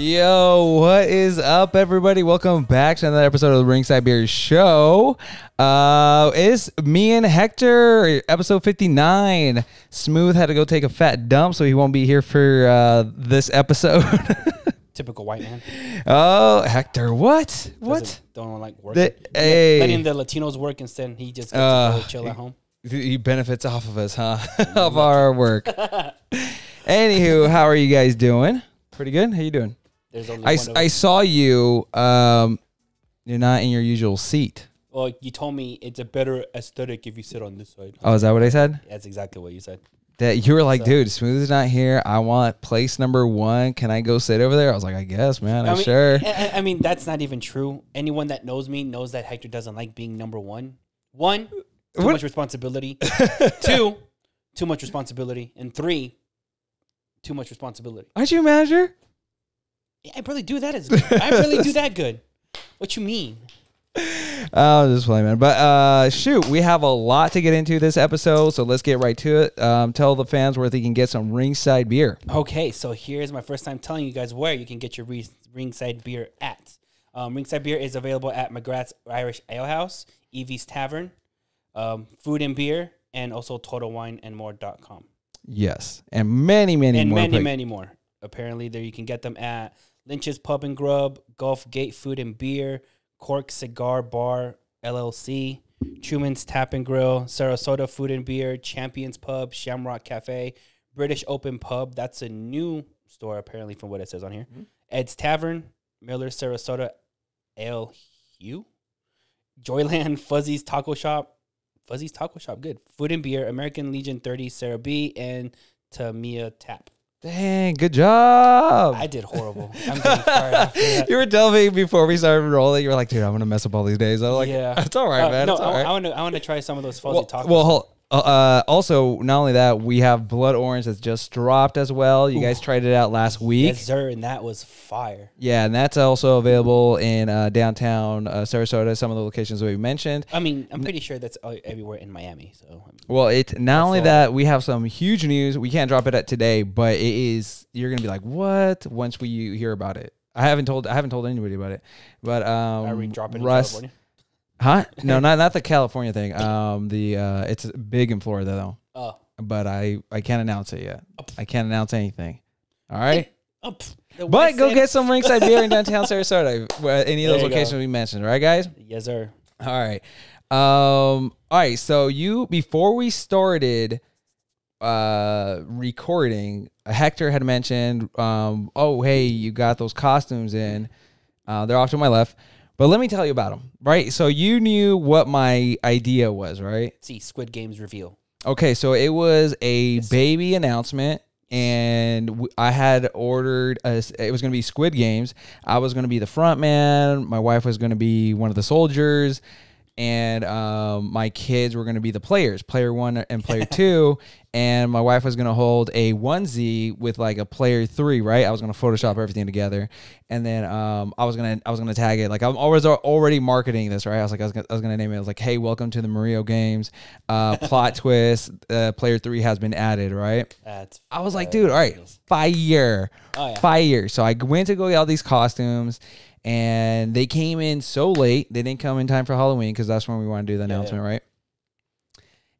Yo, what is up, everybody? Welcome back to another episode of the Ringside Beer Show. It's me and Hector, episode 59. Smooth had to go take a fat dump, so he won't be here for this episode. Typical white man. Oh, Hector, what? What? Don't like working. Letting the Latinos work instead. He just gets to go chill at home. He benefits off of us, huh? Of our work. Anywho, how are you guys doing? Pretty good. How you doing? I saw you. You're not in your usual seat. Well, you told me it's a better aesthetic if you sit on this side. Oh, is that what I said? That's exactly what you said. That you were like, dude, Smooth's not here. I want place number one. Can I go sit over there? I was like, I guess, man. Sure. I mean, that's not even true. Anyone that knows me knows that Hector doesn't like being number one. One, too much responsibility. Two, too much responsibility. And three, too much responsibility. Aren't you a manager? Yeah, I probably do that as good. I really do that good. What you mean? Oh, just playing, man. But shoot, we have a lot to get into this episode, so let's get right to it. Tell the fans where they can get some Ringside Beer. Okay, so here's my first time telling you guys where you can get your Ringside Beer at. Ringside Beer is available at McGrath's Irish Ale House, Evie's Tavern, Food and Beer, and also TotalWineAndMore.com. Yes, and many more. Apparently, there you can get them at Lynch's Pub and Grub, Gulf Gate Food and Beer, Cork Cigar Bar LLC, Truman's Tap and Grill, Sarasota Food and Beer, Champions Pub, Shamrock Cafe, British Open Pub. That's a new store, apparently, from what it says on here. Mm-hmm. Ed's Tavern, Miller Sarasota Ale Hue, Joyland Fuzzy's Taco Shop. Fuzzy's Taco Shop, good. Food and Beer, American Legion 30, Sarah B, and Tamia Tap. Dang, good job. I did horrible. I'm getting fired after that. You were telling me before we started rolling, you were like, dude, I'm going to mess up all these days. I was like, yeah, it's all right, man. No, all right. I want to try some of those fuzzy tacos. Also, not only that, we have Blood Orange that's just dropped as well. You guys tried it out last week. Yes, sir, and that was fire. Yeah, and that's also available in downtown Sarasota, some of the locations that we mentioned. I mean, I'm pretty sure that's everywhere in Miami. So, well, it's not only that, we have some huge news. We can't drop it at today, but it is. You're gonna be like, what? Once you hear about it, I haven't told anybody about it. But are we dropping Russ? In California? Huh? No, not the California thing. It's big in Florida though. Oh. But I can't announce it yet. I can't announce anything. All right. But go get some Ringside Beer in downtown Sarasota. Any of those locations we mentioned, right, guys? Yes, sir. All right. All right. So before we started recording, Hector had mentioned, oh hey, you got those costumes in. They're off to my left. But let me tell you about them, right? So you knew what my idea was, right? See, Squid Game's reveal. Okay, so it was a baby announcement, and I had ordered, it was going to be Squid Games. I was going to be the front man. My wife was going to be one of the soldiers, and my kids were going to be the players, player one and player two, and my wife was going to hold a onesie with like a player three, right? I was going to Photoshop everything together, and then I was gonna tag it. Like I'm already marketing this, right? I was gonna name it. I was like, hey, welcome to the Mario Games. Plot twist: player three has been added, right? I was like, dude, all right, fire, fire. So I went to go get all these costumes. And they came in so late. They didn't come in time for Halloween because that's when we want to do the announcement, right?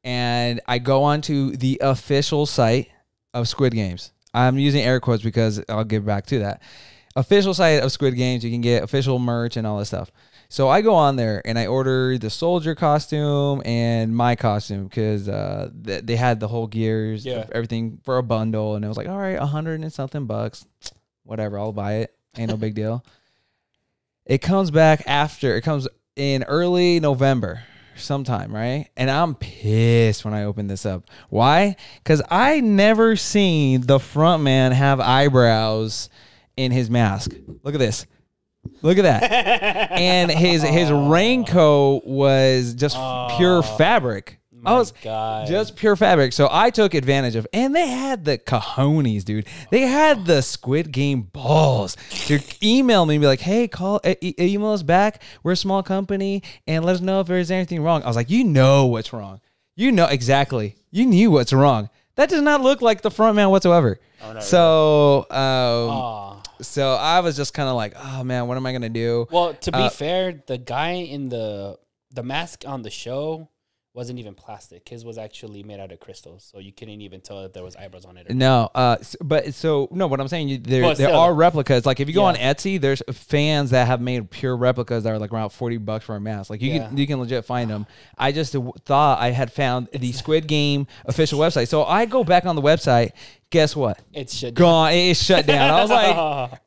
And I go on to the official site of Squid Games. I'm using air quotes because I'll get back to that. Official site of Squid Games. You can get official merch and all this stuff. So I go on there and I order the soldier costume and my costume because they had the whole gears, everything for a bundle. And it was like, all right, 100 and something bucks. Whatever, I'll buy it. Ain't no big deal. It comes back after. It comes in early November sometime, right? And I'm pissed when I open this up. Why? Because I never seen the front man have eyebrows in his mask. Look at this. Look at that. And his raincoat was just pure fabric. God. Just pure fabric. So I took advantage of, and they had the cojones, dude. They had the Squid Game balls to email me and be like, hey, email us back. We're a small company and let us know if there's anything wrong. I was like, you know what's wrong. You know exactly. You knew what's wrong. That does not look like the front man whatsoever. Oh, no, so So I was just kind of like, oh man, what am I gonna do? Well, to be fair, the guy in the mask on the show wasn't even plastic. His was actually made out of crystals, so you couldn't even tell if there was eyebrows on it. Or no, but so no. What I'm saying, there are replicas. Like if you go on Etsy, there's fans that have made pure replicas that are like around $40 for a mask. Like you can legit find them. I just thought I had found the Squid Game official website, so I go back on the website. Guess what? It's shut down. Gone. It shut down. I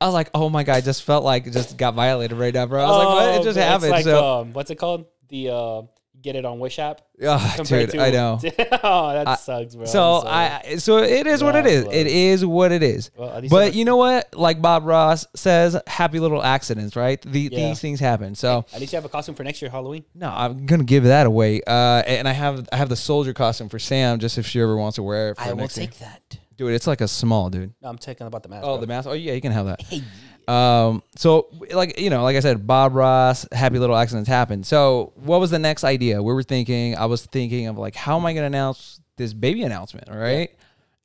was like, oh my god, I just felt like just got violated right now, bro. I was like, what? It just happened. Like, so what's it called? The get it on Wish app. Oh, dude, I know. Oh, that sucks, bro. So it is what it is. It is what it is. Well, but you know what? Like Bob Ross says, happy little accidents, right? These things happen. So at least you have a costume for next year, Halloween. No, I'm gonna give that away. And I have the soldier costume for Sam, just if she ever wants to wear it. I will take that. Dude, it's like a small, dude. No, I'm talking about the mask. Oh, bro. The mask. Oh, yeah, you can have that. Hey. So like I said, Bob Ross, happy little accidents happen. So what was the next idea? We were thinking, I was thinking of like, how am I going to announce this baby announcement? All right. Yeah.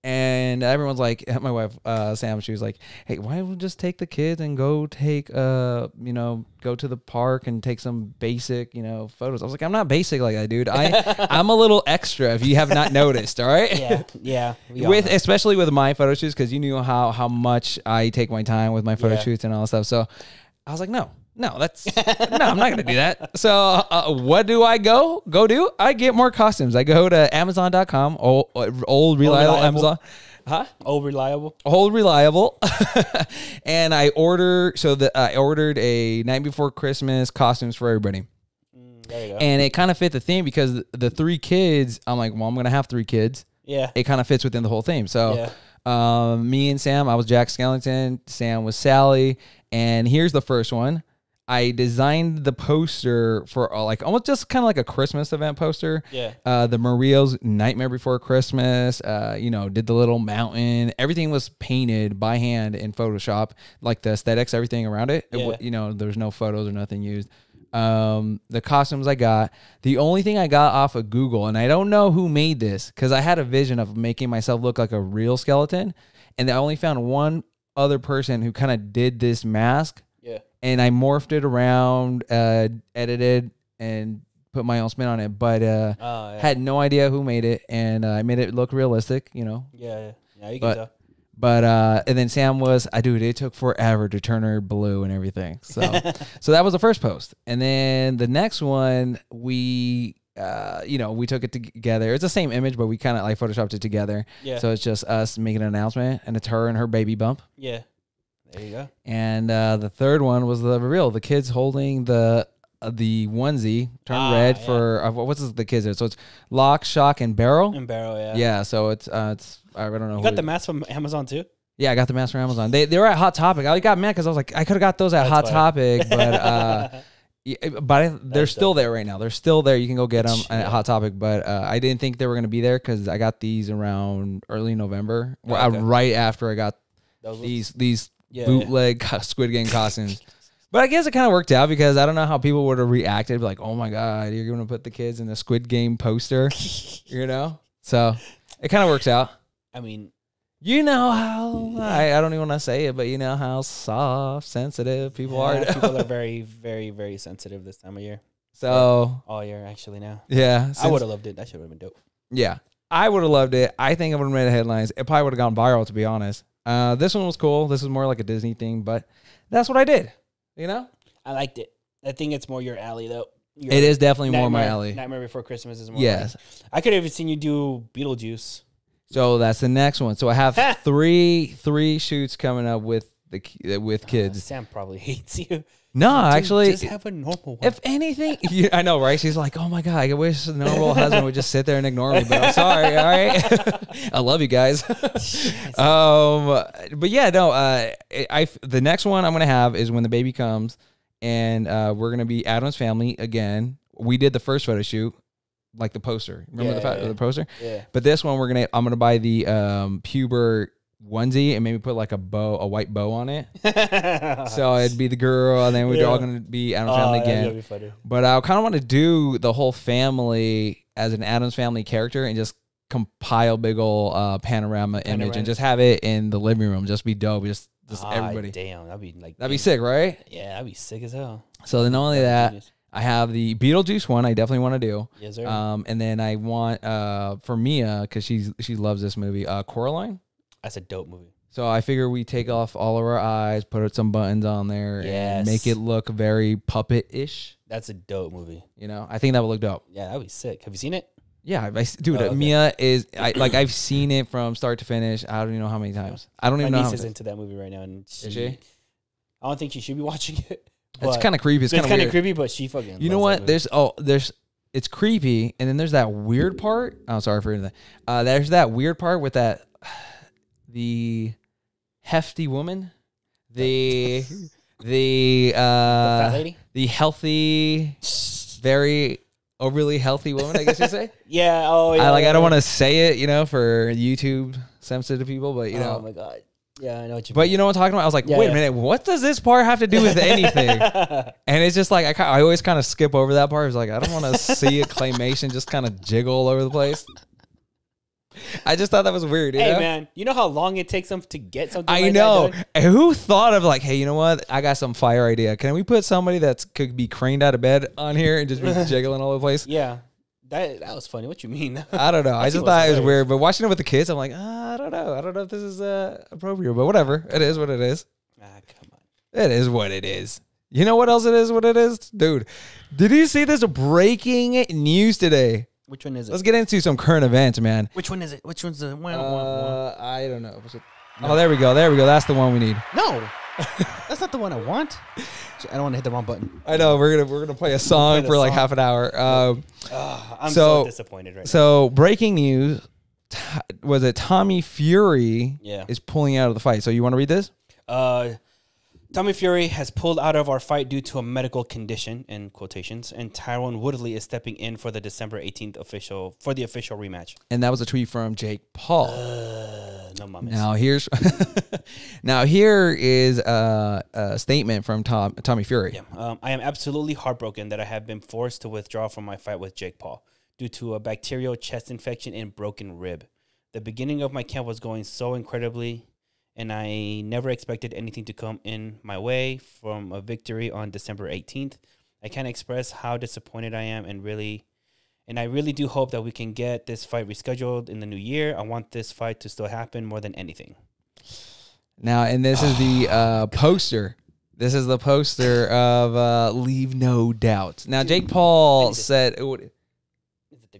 And everyone's like, my wife, Sam, she was like, hey, why don't we just take the kids and go take, go to the park and take some basic, photos. I was like, I'm not basic like that, dude. I'm a little extra if you have not noticed. All right. Yeah. Yeah. Especially with my photo shoots, because you knew how much I take my time with my photo shoots and all that stuff. So I was like, no, I'm not going to do that. So what do I go do? I get more costumes. I go to Amazon.com, old reliable Amazon. Huh? Old reliable. Old reliable. And I order, I ordered a Night Before Christmas costumes for everybody. There you go. And it kind of fit the theme because the three kids, I'm like, well, I'm going to have three kids. Yeah. It kind of fits within the whole theme. So me and Sam, I was Jack Skellington, Sam was Sally. And here's the first one. I designed the poster for like almost just kind of like a Christmas event poster. Yeah. The Murillo's Nightmare Before Christmas. Did the little mountain. Everything was painted by hand in Photoshop, like the aesthetics, everything around it. Yeah. There's no photos or nothing used. The costumes I got. The only thing I got off of Google, and I don't know who made this, because I had a vision of making myself look like a real skeleton, and I only found one other person who kind of did this mask. And I morphed it around, edited, and put my own spin on it. But had no idea who made it, and I made it look realistic, Yeah, you can tell. But and then Sam was, dude, it took forever to turn her blue and everything. So, so that was the first post, and then the next one we took it together. It's the same image, but we kind of like photoshopped it together. Yeah. So it's just us making an announcement, and it's her and her baby bump. Yeah. There you go. And the third one was the reveal. The kids holding the onesie turned red for what's the kids? So it's Lock, Shock, and Barrel. And Barrel, yeah. Yeah. So it's I don't know. You got the mask from Amazon too. Yeah, I got the mask from Amazon. They were at Hot Topic. I got mad because I was like, I could have got those at Hot Topic, but they're still there right now. They're still there. You can go get them at Hot Topic. But I didn't think they were gonna be there because I got these around early November, right after I got these. Yeah, bootleg Squid Game costumes. But I guess it kind of worked out because I don't know how people would have reacted. Like, oh my God, you're going to put the kids in the Squid Game poster, So it kind of works out. I mean, I don't even want to say it, but you know how soft, sensitive people are. People are very, very, very sensitive this time of year. So all year actually now. Yeah. I would have loved it. That should have been dope. Yeah. I would have loved it. I think I would have made headlines. It probably would have gone viral, to be honest. This one was cool. This is more like a Disney thing, but that's what I did. I liked it. I think it's more your alley, though. It is definitely more my alley. Nightmare Before Christmas is more. Yes. I could have even seen you do Beetlejuice. So that's the next one. So I have three shoots coming up with kids. Sam probably hates you. No, dude, actually, just have a normal one. If anything, I know, right? She's like, oh my God, I wish the normal husband would just sit there and ignore me, but I'm sorry, all right? I love you guys. But yeah, no, the next one I'm going to have is when the baby comes, and we're going to be Adam's family again. We did the first photo shoot, like the poster. Remember the poster? Yeah. But this one, I'm going to buy the puber onesie and maybe put like a white bow on it. So it'd be the girl, and then we're all gonna be Adam's family again. Be but I kind of want to do the whole family as an Adam's family character and just compile big old panorama image and just have it in the living room. Just be dope. Just Just everybody. Damn, that'd be sick, right? Yeah, that'd be sick as hell. So then not only that, I have the Beetlejuice one. I definitely want to do. Yes, sir. And then I want for Mia, because she loves this movie. Coraline. That's a dope movie. So I figure we take off all of our eyes, put some buttons on there, and make it look very puppet-ish. That's a dope movie. You know, I think that would look dope. Yeah, that'd be sick. Have you seen it? Yeah, dude, okay. Mia is I've seen it from start to finish. I don't even know how many times. I don't even know. My niece is into that movie right now, and is she? I don't think she should be watching it. It's kind of creepy. It's kind of creepy, but she fucking. You know what? It's creepy, and then there's that weird part. Oh, sorry for that. There's that weird part with that the hefty woman, the fat lady, the healthy, very. Overly healthy woman, I guess you say. Yeah. Oh, yeah. I don't want to say it, you know, for YouTube sensitive people, but you know. Oh my god. Yeah, I know what you mean. But you know what I'm talking about? I was like, wait a minute, what does this part have to do with anything? And it's just like I always kind of skip over that part. It's like I don't want to see a claymation just kind of jiggle all over the place. I just thought that was weird. Hey, man, you know how long it takes them to get something like that done? I know. Who thought of hey, you know what? I got some fire idea. Can we put somebody that could be craned out of bed on here and just be jiggling all over the place? Yeah. That was funny. What you mean? I don't know. I just thought it was weird. But watching it with the kids, I'm like, I don't know. I don't know if this is appropriate. But whatever. It is what it is. Ah, come on. It is what it is. You know what else it is what it is? Dude, did you see this breaking news today? Which one is it? Let's get into some current events, man. Which one is it? Which one's the one? I don't know. No. Oh, there we go. There we go. That's the one we need. No. That's not the one I want. I don't want to hit the wrong button. I know. We're gonna play a song for like half an hour. I'm so disappointed right now. So breaking news was that Tommy Fury is pulling out of the fight. So you want to read this? Tommy Fury has pulled out of our fight due to a medical condition, in quotations, and Tyron Woodley is stepping in for the December 18th official rematch. And that was a tweet from Jake Paul. No mames. Now here is a statement from Tommy Fury. Yeah. I am absolutely heartbroken that I have been forced to withdraw from my fight with Jake Paul due to a bacterial chest infection and broken rib. The beginning of my camp was going so incredibly, and I never expected anything to come in my way from a victory on December 18th. I can't express how disappointed I am, and I really do hope that we can get this fight rescheduled in the new year. I want this fight to still happen more than anything. Now, and this is the poster. This is the poster of Leave No Doubt. Now, Jake Paul said...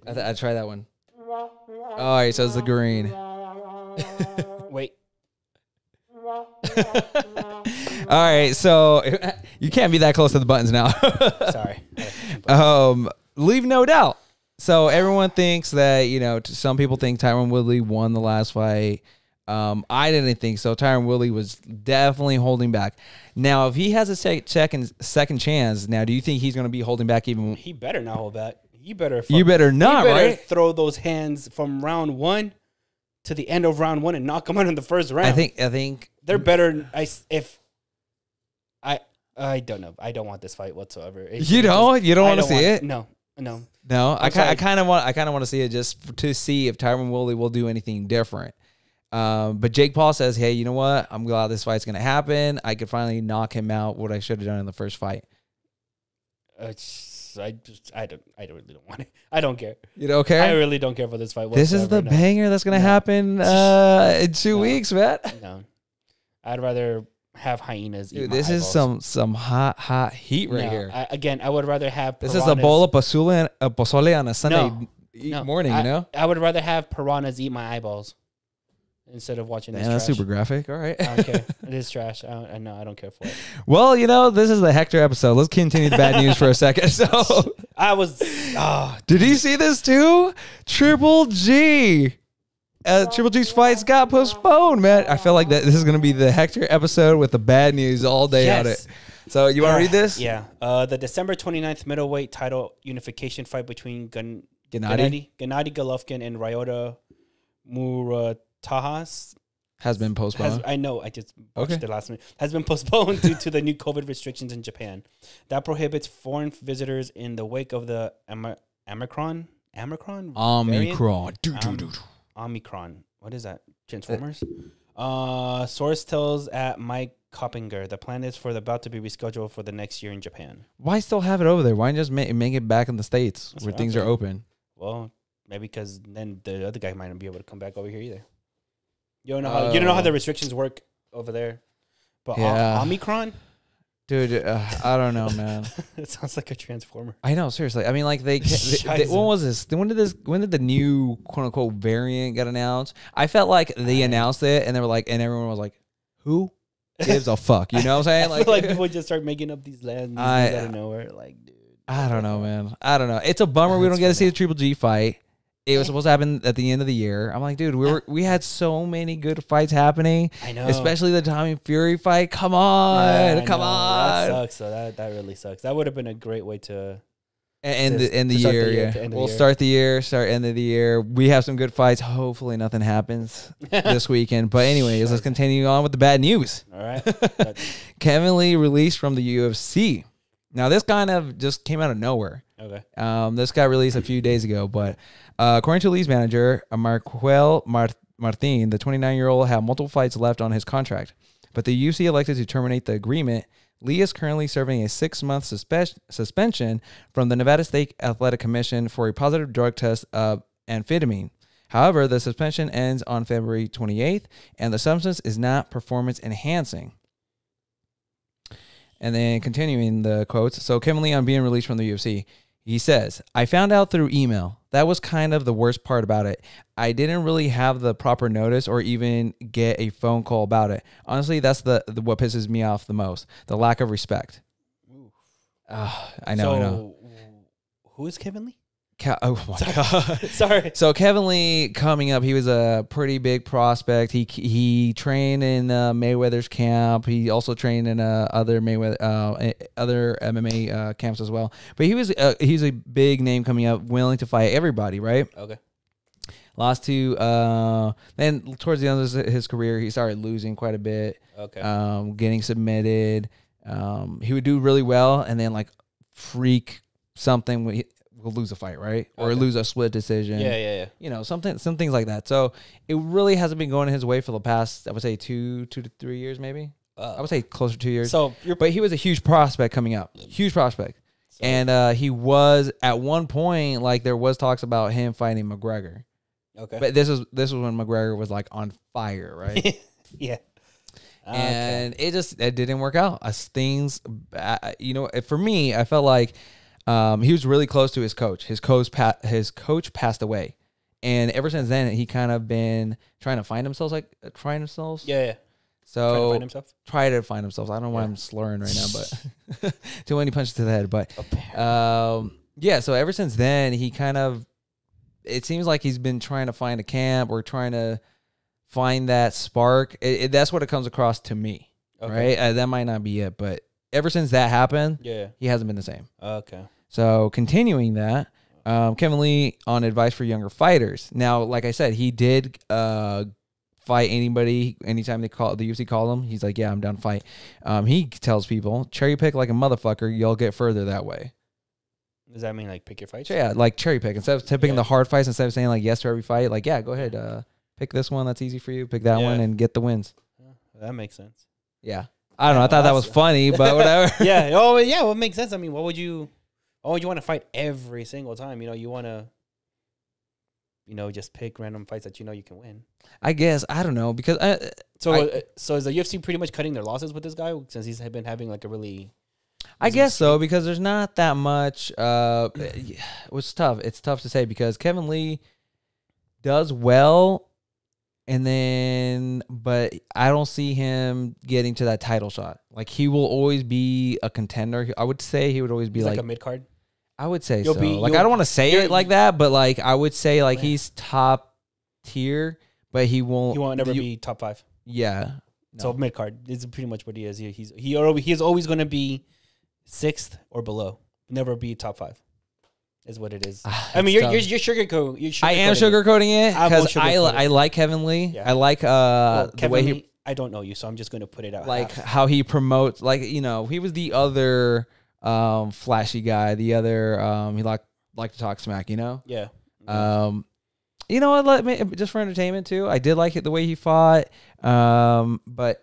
I tried that one. All right, so it's the green. Wait. All right, so you can't be that close to the buttons now. Sorry. Leave no doubt. So everyone thinks that, you know, some people think Tyron Woodley won the last fight. I didn't think so. Tyron Woodley was definitely holding back. Now, if he has a second chance, now do you think he's going to be holding back even? He better not hold back. You better not, right? Throw those hands from round one to the end of round one and knock him out in the first round. I think they're better. I don't know. I don't want this fight whatsoever. You don't want to see it. No. I kind of want to see it just to see if Tyron Woodley will do anything different. But Jake Paul says, "Hey, you know what? I'm glad this fight's going to happen. I could finally knock him out. What I should have done in the first fight." I really don't want it. I don't care. You don't care? I really don't care for this fight. This is the banger that's gonna happen in 2 weeks, man. No, I'd rather have hyenas. Dude, this is some hot heat right here. I would rather have. Piranhas. This is a bowl of pozole on a Sunday morning. You know, I would rather have piranhas eat my eyeballs instead of watching this trash. That's super graphic. All right. I don't care. It is trash. I know. I don't care for it. Well, you know, this is the Hector episode. Let's continue the bad news for a second. So did you see this too? Triple G. Triple G's fights got postponed, man. I feel like that this is going to be the Hector episode with the bad news all day on it. So you want to read this? Yeah. The December 29th middleweight title unification fight between Gennady Golovkin and Ryota Murat Tahas has been postponed. Has been postponed due to the new COVID restrictions in Japan that prohibits foreign visitors in the wake of the Omicron. Omicron. What is that? Transformers? Source tells at Mike Coppinger, the plan is for the bout to be rescheduled for the next year in Japan. Why still have it over there? Why just make it back in the States where things are open? Well, maybe because then the other guy might not be able to come back over here either. You don't know how, you don't know how the restrictions work over there. But yeah. Omicron? Dude, I don't know, man. It sounds like a transformer. I know, seriously. I mean, like when was this? When did the new quote unquote variant get announced? I felt like they announced it and they were like, and everyone was like, who gives a fuck? You know what I'm saying? Like, like people just start making up these lands out of nowhere. Like, dude. I don't know, man. I don't know. It's a bummer we don't get to see the Triple G fight. It was supposed to happen at the end of the year. I'm like, dude, we had so many good fights happening. I know, especially the Tommy Fury fight. Come on, come on. That sucks. So that really sucks. That would have been a great way to end the year. We'll start the year, end of the year. We have some good fights. Hopefully, nothing happens this weekend. But anyways, let's continue on with the bad news. All right, Kevin Lee released from the UFC. Now, this kind of just came out of nowhere. Okay. This got released a few days ago, but according to Lee's manager, Marquel Martin, the 29-year-old, had multiple fights left on his contract, but the UFC elected to terminate the agreement. Lee is currently serving a 6-month suspension from the Nevada State Athletic Commission for a positive drug test of amphetamine. However, the suspension ends on February 28th, and the substance is not performance-enhancing. And then continuing the quotes, so Kevin Lee on being released from the UFC, he says, I found out through email. That was kind of the worst part about it. I didn't really have the proper notice or even get a phone call about it. Honestly, that's what pisses me off the most, the lack of respect. I know, so, I know. Who is Kevin Lee? Oh, my God. Sorry. So Kevin Lee coming up, he was a pretty big prospect. He trained in Mayweather's camp. He also trained in other Mayweather, other MMA camps as well. But he's a big name coming up, willing to fight everybody, right? Okay. Lost to then towards the end of his career, he started losing quite a bit. Okay. Getting submitted. He would do really well, and then like freak something with. We'll lose a fight, right? Or lose a split decision. Yeah, yeah, yeah. You know, some things like that. So it really hasn't been going his way for the past, I would say, two to three years, maybe. I would say closer to 2 years. So, but he was a huge prospect coming up, huge prospect, so. And he was at one point like there was talks about him fighting McGregor. Okay, but this was when McGregor was like on fire, right? Yeah. And it didn't work out. You know, for me, I felt like. He was really close to his coach. His coach passed away, and ever since then, he kind of been trying to find himself. Yeah, yeah. So try to find himself. I don't know why I'm slurring right now, but too many punches to the head. But yeah. So ever since then, he kind of. It seems like he's been trying to find a camp or trying to find that spark. That's what it comes across to me, right? That might not be it, but ever since that happened, he hasn't been the same. Okay. So continuing that, Kevin Lee on advice for younger fighters. Now, like I said, he did fight anybody anytime the UFC called him. He's like, yeah, I'm down to fight. He tells people, cherry pick like a motherfucker. You'll get further that way. Does that mean like pick your fights? Yeah, like cherry pick. Instead of picking the hard fights, instead of saying like yes to every fight, like, yeah, go ahead. Pick this one. That's easy for you. Pick that one and get the wins. Yeah, that makes sense. Yeah. I don't know. I thought that was funny, but whatever. Yeah. Oh, yeah. Well, it makes sense. I mean, why would you want to fight every single time? You know, you want to, you know, just pick random fights that you know you can win. I guess. I don't know. Because so is the UFC pretty much cutting their losses with this guy since he's been having like a really. I guess so, because there's not that much. It's tough. It's tough to say because Kevin Lee does well. And then, but I don't see him getting to that title shot. Like, he will always be a contender. I would say he would always be like a mid-card? I would say so. Like, I don't want to say it like that, but, like, I would say, like, he's top tier, but he won't. He won't ever be top 5. Yeah. No. So, mid-card is pretty much what he is. He's always going to be 6th or below. Never be top 5. Is what it is. I mean, you're sugarcoating. I am sugarcoating it because I like Kevin Lee. Yeah. I like the way he. I don't know you, so I'm just going to put it out. Like how he promotes, like, you know, he was the other flashy guy. The other he liked to talk smack, you know. Yeah. you know what? Let me, just for entertainment too. I did like it the way he fought, but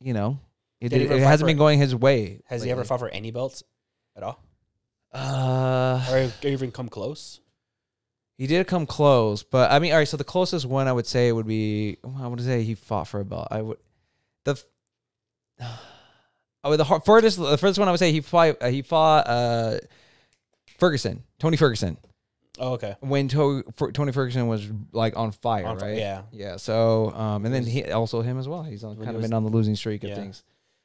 you know, it hasn't been going his way. Has he ever fought for any belts at all? Or even come close? He did come close, but I mean, all right. So the closest one I would say would be, I would say he fought for a belt. The furthest one I would say he fought Ferguson, Tony Ferguson. Oh, okay. When Tony Ferguson was like on fire, right? Yeah, yeah. So, and then him as well. He's kind of been on the losing streak of things.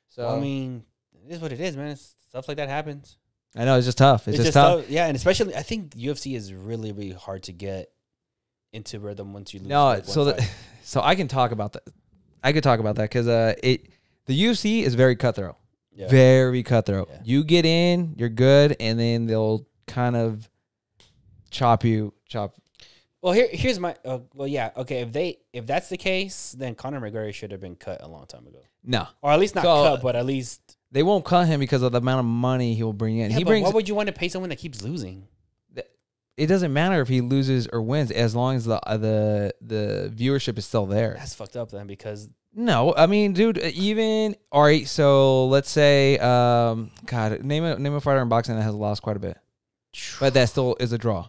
So I mean, it is what it is, man. It's, stuff like that happens. I know, it's just tough. It's just tough. Yeah, and especially I think UFC is really, really hard to get into rhythm once you lose. No, like so I can talk about that. I could talk about that because the UFC is very cutthroat, yeah. Very cutthroat. Yeah. You get in, you're good, and then they'll kind of chop you. Well, here's my well, yeah, okay. If that's the case, then Conor McGregor should have been cut a long time ago. No, or at least not cut, but at least. They won't cut him because of the amount of money he'll bring in. Yeah, but why would you want to pay someone that keeps losing? It doesn't matter if he loses or wins, as long as the viewership is still there. That's fucked up then, because no, I mean, dude, even all right. So let's say, God, name a fighter in boxing that has lost quite a bit, but that still is a draw.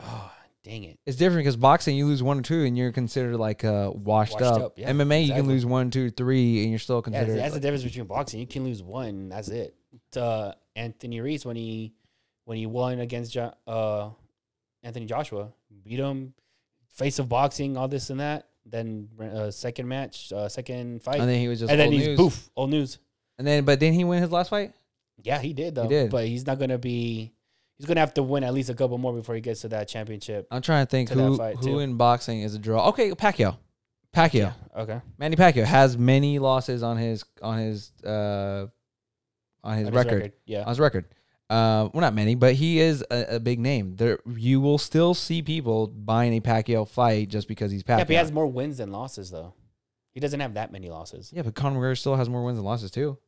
Oh, dang it! It's different because boxing, you lose 1 or 2, and you're considered like washed up. Yeah, MMA, exactly. You can lose 1, 2, 3, and you're still considered. Yeah, that's the difference between boxing. You can lose 1, that's it. Anthony Reese, when he won against Anthony Joshua, beat him, face of boxing, all this and that. Then second match, second fight, and then he was just old news. And then, but didn't he win his last fight? Yeah, he did though. He did. But he's not gonna be. He's going to have to win at least a couple more before he gets to that championship. I'm trying to think who in boxing is a draw. Okay, Pacquiao. Yeah, okay. Manny Pacquiao has many losses on his record. Yeah. On his record. Well, not many, but he is a big name. There, you will still see people buying a Pacquiao fight just because he's Pacquiao. Yeah, but he has more wins than losses, though. He doesn't have that many losses. Yeah, but Conor McGregor still has more wins than losses, too.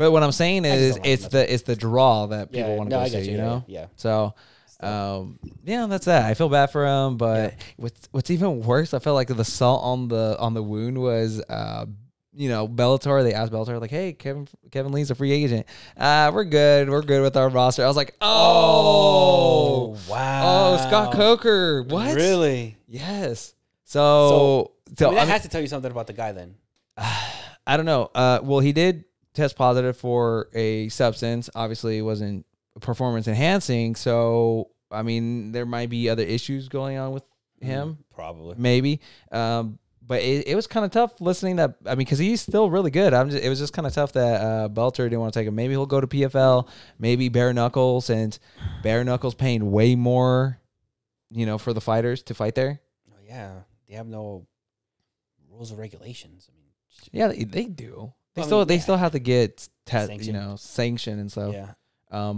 But what I'm saying is it's the draw that people want to go see, you know? Yeah. So, yeah, that's that. I feel bad for him, but what's even worse, I felt like the salt on the wound was, you know, Bellator. They asked Bellator, like, hey, Kevin Lee's a free agent. We're good. We're good with our roster. I was like, oh. Wow. Oh, Scott Coker. What? Really? Yes. So that has to tell you something about the guy then. I don't know. Well, he did test positive for a substance. Obviously, it wasn't performance enhancing. So, I mean, there might be other issues going on with him. Probably. Maybe. But it was kind of tough listening that, I mean, because he's still really good. It was just kind of tough that Belter didn't want to take him. Maybe he'll go to PFL. Maybe Bare Knuckles, since Bare Knuckles paying way more, you know, for the fighters to fight there. Oh, yeah. They have no rules or regulations. I mean, yeah, they do. They still have to get sanctioned. You know, sanctioned and stuff. Yeah.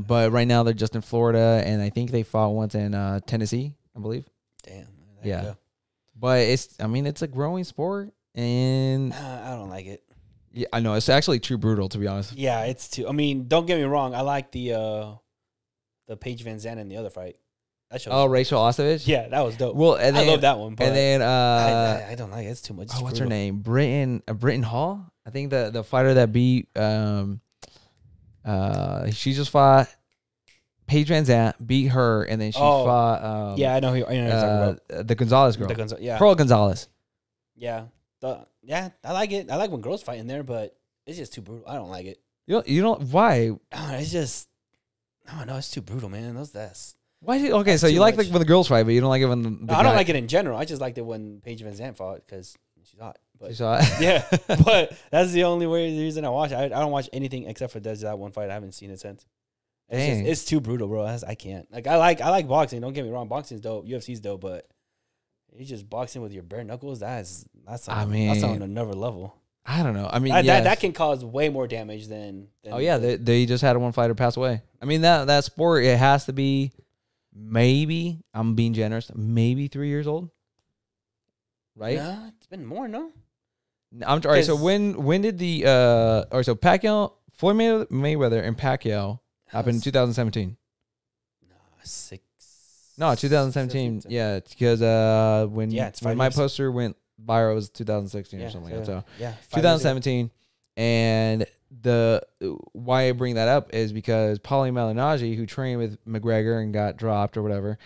But right now they're just in Florida, and I think they fought once in Tennessee, I believe. Damn. Yeah. But it's a growing sport, and I don't like it. Yeah, I know, it's actually too brutal, to be honest. Yeah, it's too. I mean, don't get me wrong. I like the Paige VanZant in the other fight. Oh, Rachel Ostovich? Yeah, that was dope. Well, and then, I love that one. But and then I don't like it. It's too much. It's what's her name? Britton Hall. I think the fighter that beat she just fought Paige VanZant, beat her, and then she fought yeah, I know who you're talking about. The Gonzalez girl. Pearl Gonzalez. Yeah. I like it. I like when girls fight in there, but it's just too brutal. I don't like it. You don't why? It's just it's too brutal, man. That's why did, okay, so you like when the girls fight, but you don't like it when the I don't like it in general. I just liked it when Paige VanZant fought because she's hot. But, she's hot. Yeah, but that's the only reason I watch. I don't watch anything except for that one fight. I haven't seen it since. It's too brutal, bro. I can't. Like I like boxing. Don't get me wrong. Boxing's dope. UFC's dope, but you just boxing with your bare knuckles. That's on another level. I don't know. I mean, that can cause way more damage than. Oh yeah, they just had one fighter pass away. I mean that sport, it has to be. Maybe, I'm being generous, maybe 3 years old, right? Nah, it's been more, no? I'm all right. So when did the Pacquiao, Floyd Mayweather and Pacquiao happen in 2017? Nah, six. No, 2017. Yeah, because when my poster went viral, it was 2016 or something. So yeah, 2017. And the why I bring that up is because Paulie Malignaggi, who trained with McGregor and got dropped or whatever,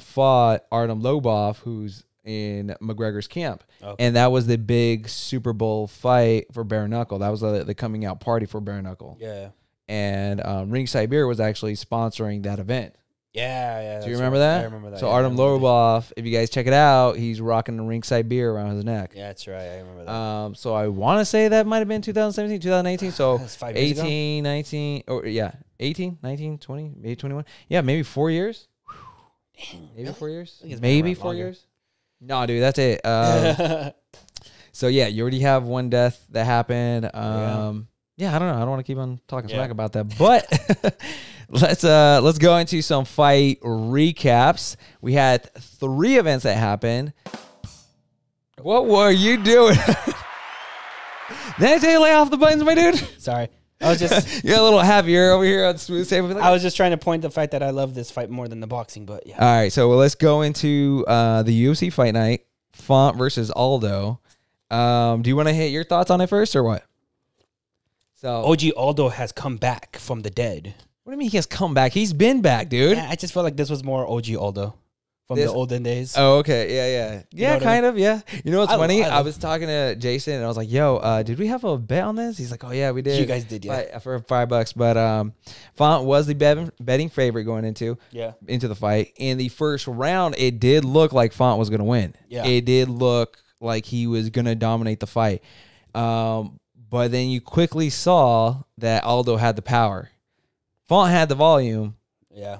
fought Artem Lobov, who's in McGregor's camp. Okay. And that was the big Super Bowl fight for bare knuckle. That was the coming out party for bare knuckle. Yeah. And Ringside Beer was actually sponsoring that event. Yeah, yeah. Do you remember that? I remember that. So Artem Lobov, if you guys check it out, he's rocking the Ringside Beer around his neck. Yeah, that's right. I remember that. So I want to say that might have been 2017, 2018. So 18, 19, or yeah, 18, 19, 20, maybe 21. Yeah, maybe 4 years. Dang, maybe 4 years. Maybe 4 years. No, dude, that's it. So yeah, you already have one death that happened. Yeah, I don't know. I don't want to keep on talking smack about that, but. Let's go into some fight recaps. We had 3 events that happened. What were you doing? Did I tell you to lay off the buttons, my dude? Sorry. I was just you're a little happier over here on Smooth Save. I was just trying to point the fact that I love this fight more than the boxing, but yeah. All right, so let's go into the UFC fight night, Font versus Aldo. Do you want to hit your thoughts on it first or what? So OG Aldo has come back from the dead. What do you mean he has come back? He's been back, dude. Yeah, I just felt like this was more OG Aldo from the olden days. Oh, okay. Yeah, yeah. Yeah, you know kind of, yeah. You know what's funny? I was talking to Jason, and I was like, yo, did we have a bet on this? He's like, oh, yeah, we did. You guys did, yeah. For $5. But Font was the betting favorite going into the fight. In the first round, it did look like Font was going to win. Yeah. It did look like he was going to dominate the fight. But then you quickly saw that Aldo had the power. Font had the volume. Yeah.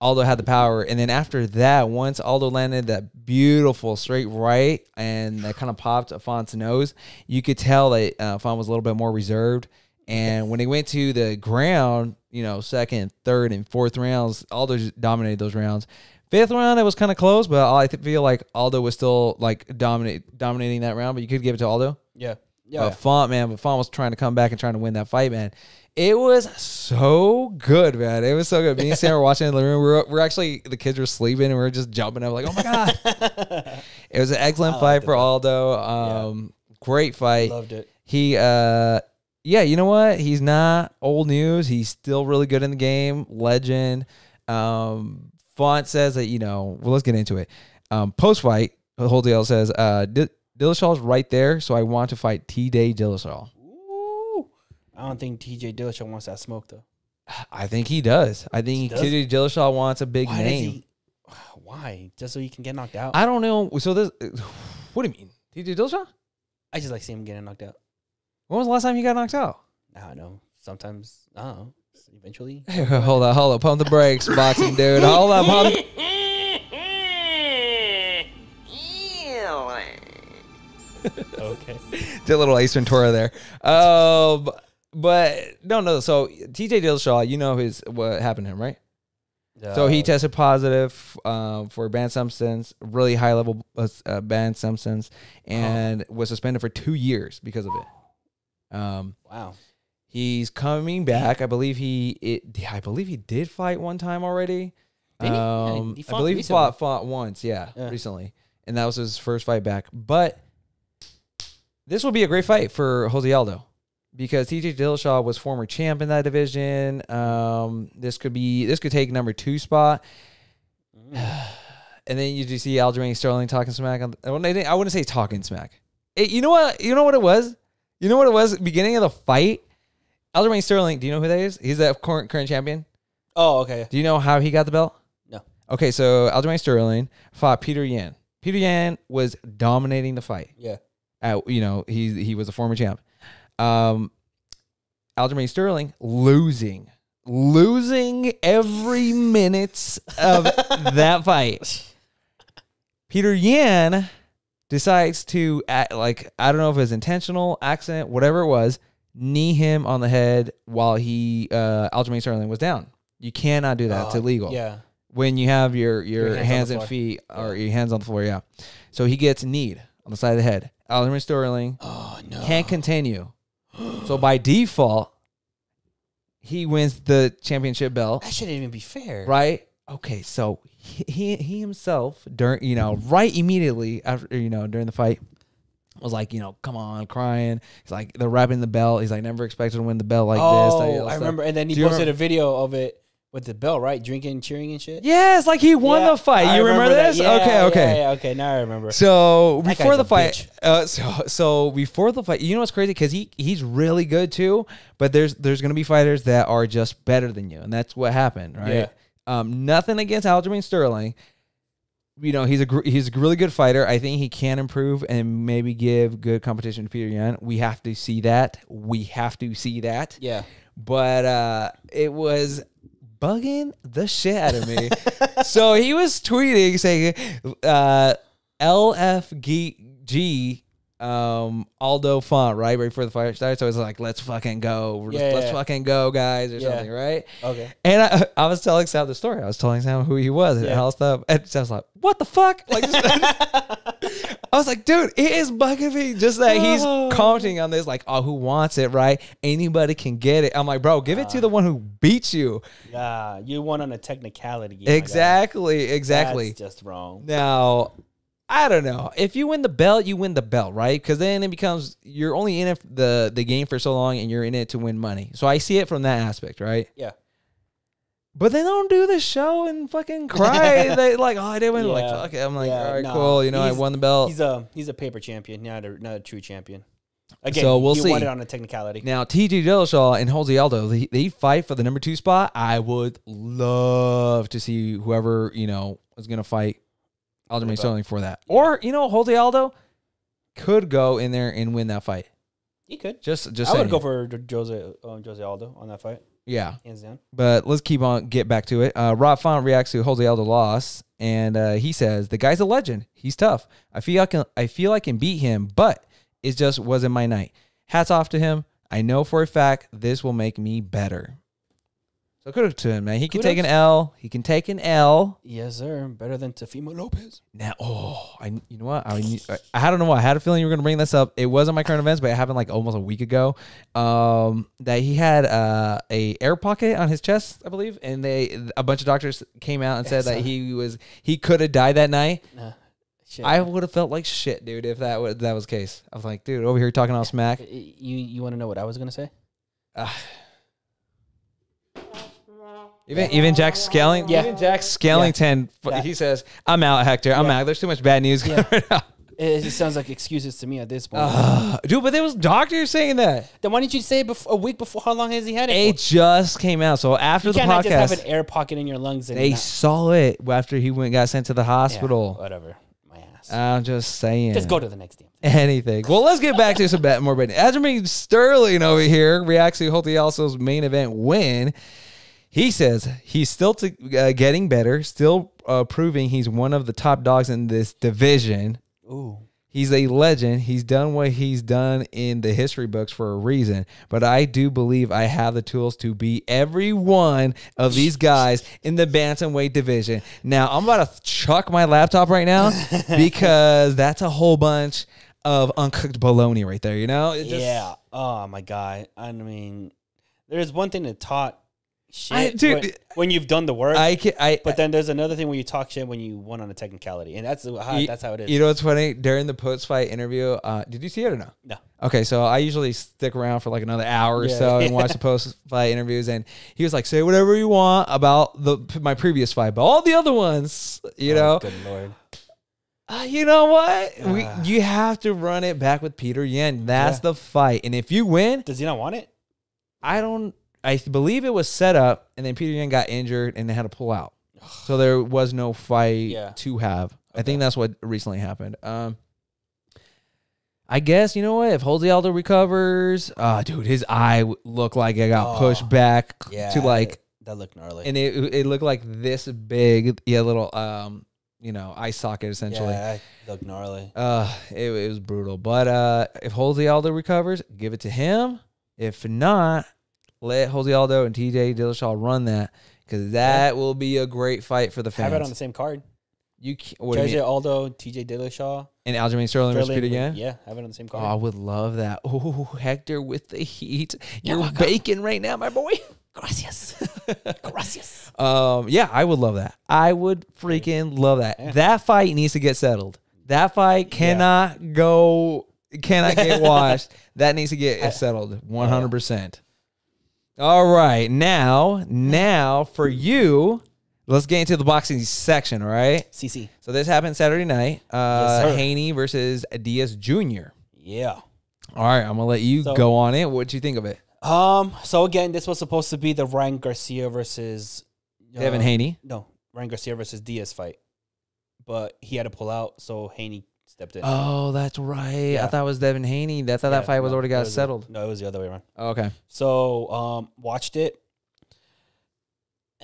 Aldo had the power. And then after that, once Aldo landed that beautiful straight right and that kind of popped Font's nose, you could tell that Font was a little bit more reserved. And when he went to the ground, you know, second, third, and fourth rounds, Aldo just dominated those rounds. Fifth round, it was kind of close, but I feel like Aldo was still, like, dominating that round. But you could give it to Aldo. Yeah. Yeah. But Font, man, Font was trying to come back and trying to win that fight, man. It was so good, man. It was so good. Me and Sam were watching in the room. We're actually, the kids were sleeping, and we were just jumping up like, oh, my God. It was an excellent fight for Aldo. Great fight. Loved it. He, yeah, you know what? He's not old news. He's still really good in the game. Legend. Font says that, you know, well, let's get into it. Post-fight, the whole deal says, Dillashaw's right there, so I want to fight T.J. Dillashaw. I don't think T.J. Dillashaw wants that smoke, though. I think he does. I think T.J. Dillashaw wants a big name. Why? Just so he can get knocked out? I don't know. So this, what do you mean? T.J. Dillashaw? I just like seeing him getting knocked out. When was the last time he got knocked out? I don't know. Sometimes, I don't know. Eventually. Hey, hold up. Pump the brakes, boxing dude. Hold up, Okay. Did a little Ace Ventura there. But no. So T.J. Dillashaw, you know what happened to him, right? So he tested positive for banned substance, really high level banned substance, and was suspended for 2 years because of it. Wow. He's coming back. I believe he did fight one time already. Did he? Yeah, he I believe recently. He fought once, recently, and that was his first fight back. But this will be a great fight for Jose Aldo. Because T.J. Dillashaw was former champ in that division. This could take number 2 spot. And then you do see Aljamain Sterling talking smack. I wouldn't say talking smack. You know what it was? You know what it was? Beginning of the fight, Aljamain Sterling, do you know who that is? He's the current champion. Oh, okay. Do you know how he got the belt? No. Okay, so Aljamain Sterling fought Petr Yan. Petr Yan was dominating the fight. Yeah. He was a former champ. Aljamain Sterling losing every minute of that fight. Petr Yan decides to I don't know if it was intentional, accident, whatever it was, knee him on the head while Aljamain Sterling was down. You cannot do that. It's illegal. Yeah. When you have your hands and feet or your hands on the floor, yeah. So he gets kneed on the side of the head. Aljamain Sterling can't continue. So by default, he wins the championship belt. That shouldn't even be fair. Right? okay, so he himself during, you know, right immediately after, you know, during the fight was like, you know, come on, crying. He's like, they're wrapping the bell. He's like, never expected to win the bell like this. Oh, I remember. And then he posted a video of it with the bell, right? Drinking, cheering, and shit. Yeah, it's like he won the fight. You remember this? Yeah, okay. Yeah, okay, now I remember. So before the fight, before the fight, you know what's crazy? Because he's really good too, but there's gonna be fighters that are just better than you, and that's what happened, right? Yeah. Nothing against Aljamain Sterling. You know, he's a really good fighter. I think he can improve and maybe give good competition to Petr Yan. We have to see that. Yeah. But it was bugging the shit out of me. So he was tweeting saying, LFG Aldo font, right? Right before the fight started. So it's like, let's fucking go. Let's fucking go, guys, or something, right? Okay. And I was telling Sam the story. I was telling Sam who he was and all stuff. And Sam's like, what the fuck? Like, I was like, dude, it is bugging me just that he's commenting on this, like, oh, who wants it, right? Anybody can get it. I'm like, bro, give it to the one who beats you. Yeah, you won on a technicality. Exactly. That's just wrong. Now, I don't know. If you win the bell, you win the bell, right? Because then it becomes, you're only in it, the game for so long, and you're in it to win money. So I see it from that aspect, right? Yeah. But they don't do the show and fucking cry. They like, oh, I did win. Like, fuck it. I'm like, all right, cool. You know, I won the bell. He's a paper champion, not a true champion. Again, so we'll see. Won it on a technicality. Now, T.J. Dillashaw and Jose Aldo, they fight for the number 2 spot. I would love to see whoever, you know, is going to fight Aljamain Sterling for that. Or, you know, Jose Aldo could go in there and win that fight. He could. Just I would go for Jose Aldo on that fight. Yeah. Hands down. But let's get back to it. Rob Font reacts to Jose Aldo loss, and he says, the guy's a legend. He's tough. I feel I can beat him, but it just wasn't my night. Hats off to him. I know for a fact this will make me better. So kudos to him, man. He can take an L. He can take an L. Yes, sir. Better than Teofimo Lopez. Now, you know what? I don't know. I had a feeling you were going to bring this up. It wasn't my current events, but it happened like almost a week ago. That he had a air pocket on his chest, I believe, and a bunch of doctors came out and said that he could have died that night. Nah. Shit. I would have felt like shit, dude, if that was the case. I was like, dude, over here talking all smack. You want to know what I was going to say? Even Jack Scaling, even Jack Skellington, he says, "I'm out, Hector. I'm out. There's too much bad news going on." It just sounds like excuses to me at this point, dude. But there was doctors saying that. Then why didn't you say a week before? How long has he had it? It just came out. So after the podcast, just have an air pocket in your lungs. And they saw it after he got sent to the hospital. Yeah, whatever. I'm just saying. Just go to the next team. Anything. Well, let's get back to some more. Aljamain Sterling over here reacts to Jose Aldo's main event win. He says he's still getting better, still proving he's one of the top dogs in this division. Ooh. He's a legend. He's done what he's done in the history books for a reason. But I do believe I have the tools to beat every one of these guys in the bantamweight division. Now, I'm about to chuck my laptop right now because that's a whole bunch of uncooked bologna right there, you know? Yeah. Oh, my God. I mean, there's one thing that taught shit when you've done the work. But then there's another thing when you talk shit when you won on a technicality, and that's how it is. You know what's funny? During the post-fight interview, did you see it or no? No. Okay, so I usually stick around for like another hour or so and watch the post-fight interviews, and he was like, "Say whatever you want about my previous fight, but all the other ones, you know." Good Lord. You know what? You have to run it back with Petr Yan. That's the fight, and if you win, does he not want it? I don't. I believe it was set up, and then Petr Yan got injured, and they had to pull out. So there was no fight to have. Okay. I think that's what recently happened. I guess, you know what? If Jose Aldo recovers, dude, his eye looked like it got pushed back to like... That looked gnarly. And it looked like this big, little... you know, eye socket, essentially. Yeah, that looked gnarly. It was brutal. But if Jose Aldo recovers, give it to him. If not... Let Jose Aldo and T.J. Dillashaw run that, because that will be a great fight for the fans. Have it on the same card. Jose Aldo, T.J. Dillashaw, and Aljamain Sterling versus Petr Yan. Yeah, have it on the same card. Oh, I would love that. Oh, Hector with the heat. You're baking right now, my boy. Gracias. Gracias. Yeah, I would love that. I would freaking love that. Yeah. That fight needs to get settled. That fight cannot go, cannot get washed. That needs to get settled 100%. All right. Now for you, let's get into the boxing section, all right? CC. So this happened Saturday night. Yes, Haney versus Diaz Jr. Yeah. All right, I'm going to let you go on it. What did you think of it? So again, this was supposed to be the Ryan Garcia versus Devin Haney. No, Ryan Garcia versus Diaz fight. But he had to pull out, so Haney stepped in. Oh, that's right. Yeah. I thought it was Devin Haney. That's how that fight was already got settled. No, it was the other way around. Oh, okay. So, watched it.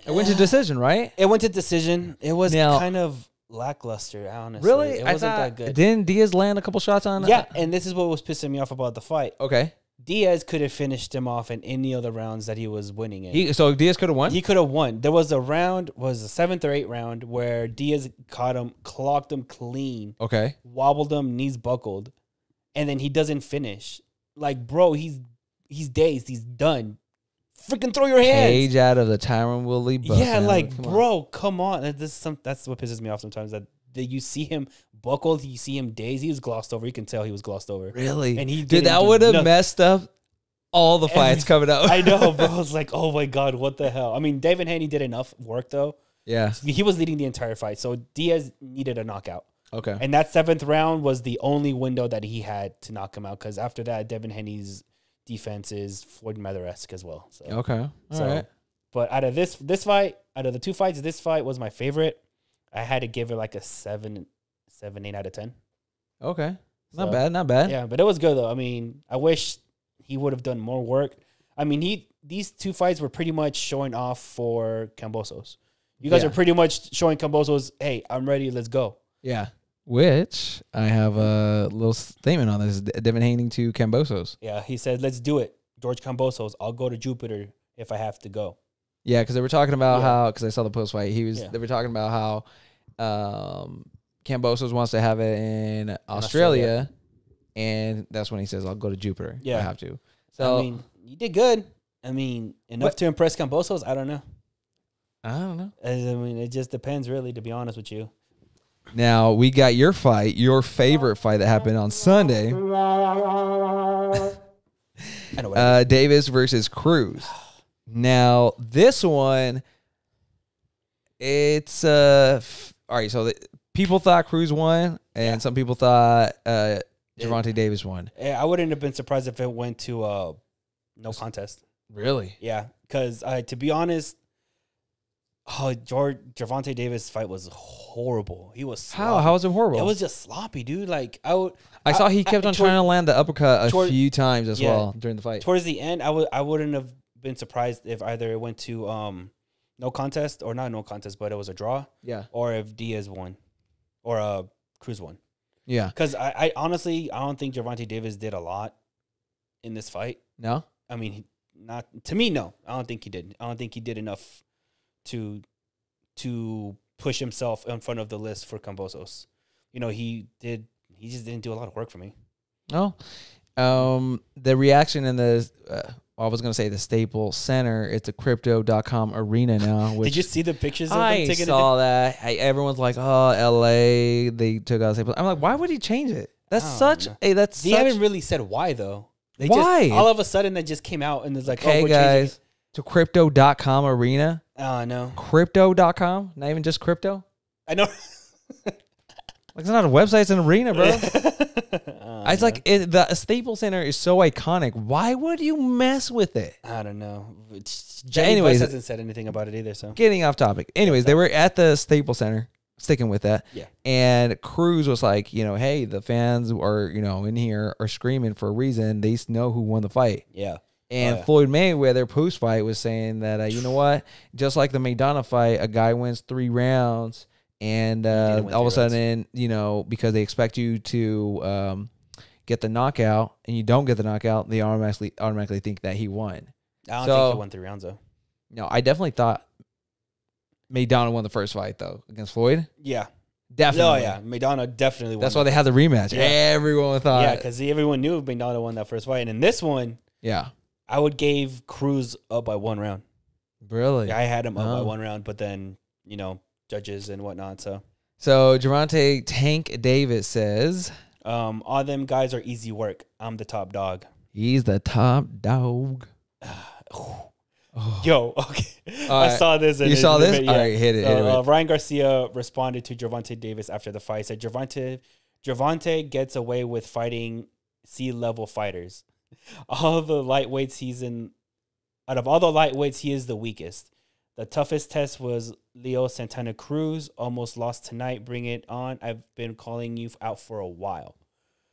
It went to decision, right? It went to decision. It was kind of lackluster, honestly. Really? It wasn't that good. Didn't Diaz land a couple shots on? Yeah, and this is what was pissing me off about the fight. Okay. Diaz could have finished him off in any other rounds that he was winning in. So Diaz could have won? He could have won. There was a round, was the 7th or 8th round, where Diaz caught him, clocked him clean. Okay. Wobbled him, knees buckled. And then he doesn't finish. Like, bro, he's dazed. He's done. Freaking throw your hands. Cage out of the Tyron Woodley. Yeah, like, bro, come on. That's what pisses me off sometimes. That you see him buckled, you see him dazed. He was glossed over. You can tell he was glossed over. Really? And he did. That would have messed up all the fights coming up. I know, bro. It's like, oh my God, what the hell? I mean, Devin Haney did enough work, though. Yeah. He was leading the entire fight. So Diaz needed a knockout. Okay. And that 7th round was the only window that he had to knock him out, because after that, Devin Haney's defense is Floyd Mayweather-esque as well. So. Okay. All right. But out of this fight, out of the 2 fights, this fight was my favorite. I had to give it like a 7, 8 out of 10. Okay. So, not bad, not bad. Yeah, but it was good, though. I mean, I wish he would have done more work. I mean, these 2 fights were pretty much showing off for Kambosos. You guys are pretty much showing Kambosos, hey, I'm ready, let's go. Yeah. Which I have a little statement on this. Devin Haney to Kambosos. Yeah, he said, let's do it. George Kambosos, I'll go to Jupiter if I have to go. Yeah, because they were talking about how, because I saw the post fight, they were talking about how Kambosos wants to have it in Australia, and that's when he says, I'll go to Jupiter if I have to. So, I mean, you did good. I mean, enough to impress Kambosos? I don't know. I don't know. I mean, it just depends, really, to be honest with you. Now, we got your fight, your favorite fight that happened on Sunday. Davis versus Cruz. Now, this one, it's... all right, so people thought Cruz won, and some people thought Gervonta Davis won. I wouldn't have been surprised if it went to no contest. Really? Yeah, because to be honest... Oh, Gervonta Davis' fight was horrible. He was sloppy. How was it horrible? It was just sloppy, dude. Like I saw he kept on trying to land the uppercut a few times as well during the fight. Towards the end, I wouldn't have been surprised if either it went to no contest, or not no contest, but it was a draw. Yeah, or if Diaz won, or Cruz won. Yeah, because I honestly don't think Gervonta Davis did a lot in this fight. No, I mean not to me. No, I don't think he did. I don't think he did enough to push himself in front of the list for Kambosos. You know, he just didn't do a lot of work for me. No. The reaction in the I was going to say the Staples Center, it's a Crypto.com Arena now. Which Did you see the pictures of them taking saw that. Everyone's like, oh, LA, they took out Staples. I'm like, why would he change it? That's such a that's They haven't really said why though. They just all of a sudden that just came out and it's like, okay, oh, we're guys, changing it to Crypto.com Arena. Oh, no. Crypto.com? Not even just crypto? I know. Like, it's not a website. It's an arena, bro. It's like the Staples Center is so iconic. Why would you mess with it? I don't know. Anyways, hasn't said anything about it either. So getting off topic. Anyways, they were at the Staples Center. Sticking with that. Yeah. And Cruz was like, you know, hey, the fans are, you know, in here are screaming for a reason. They know who won the fight. Yeah. And Floyd Mayweather post-fight was saying that, you know what? Just like the Maidana fight, a guy wins 3 rounds, and all of a sudden, you know, because they expect you to get the knockout, and you don't get the knockout, they automatically think that he won. I don't think he won 3 rounds, though. No, I definitely thought Maidana won the first fight, though, against Floyd. Yeah. Definitely. Oh, yeah. Maidana definitely won. That's why they had the rematch. Yeah. Everyone thought. Yeah, because everyone knew Maidana won that first fight. And in this one. Yeah. I would give Cruz up by 1 round. Really? Yeah, I had him up by one round, but then, you know, judges and whatnot, so. So, Gervonta Tank Davis says... all them guys are easy work. I'm the top dog. He's the top dog. Yo, okay. I saw this. You saw this? Yeah. All right, hit it. So, hit it. Ryan Garcia responded to Gervonta Davis after the fight. Said, Gervonta gets away with fighting C-level fighters. All the lightweights he's in... Out of all the lightweights, he is the weakest. The toughest test was Leo Santana Cruz. Almost lost tonight. Bring it on. I've been calling you out for a while.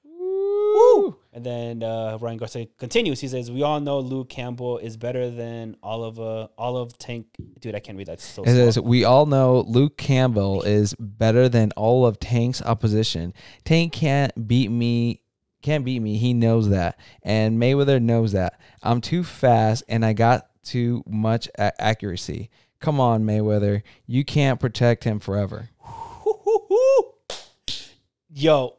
Woo! And then Ryan Garcia continues. He says, we all know Luke Campbell is better than Olive Tank. Dude, I can't read that. So it says, we all know Luke Campbell is better than all of Tank's opposition. Tank can't beat me. He knows that, and Mayweather knows that. I'm too fast, and I got too much accuracy. Come on, Mayweather, you can't protect him forever. Yo,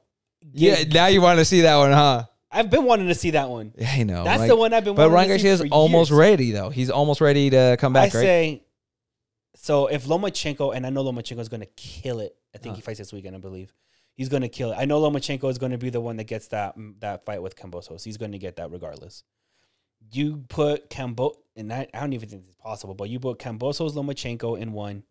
yeah. Now you want to see that one, huh? I've been wanting to see that one. I know that's the one I've been. But Ryan Garcia is almost ready, though. He's almost ready to come back. I say. So if Lomachenko, and I know Lomachenko is going to kill it. I think he fights this weekend, I believe. He's going to kill it. I know Lomachenko is going to be the one that gets that fight with Kambosos. He's going to get that regardless. You put Kambosos, and I don't even think it's possible, but you put Kambosos, Lomachenko in one,